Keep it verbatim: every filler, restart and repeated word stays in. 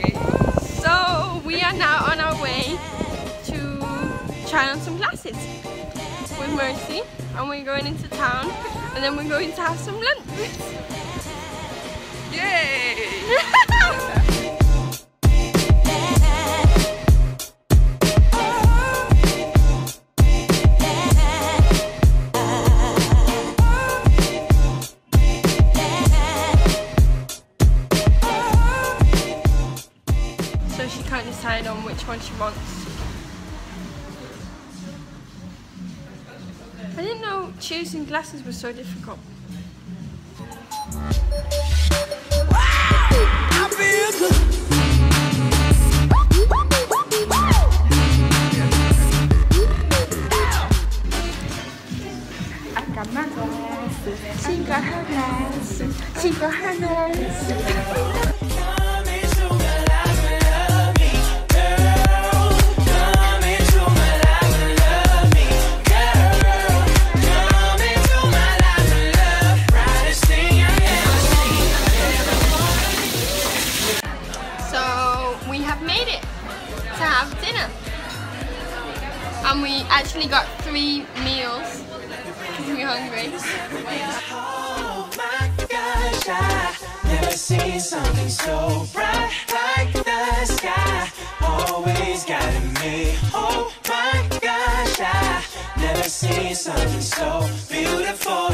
So we are now on our way to try on some glasses with Mercy, and we're going into town, and then we're going to have some lunch. Yay! She can't decide on which one she wants. I didn't know choosing glasses was so difficult. I got my glasses. She got her glasses. She got her glasses. To have dinner, and we actually got three meals because we were hungry. Oh my gosh, I never seen something so bright like the sky, always guiding me. Oh my gosh, I never seen something so beautiful.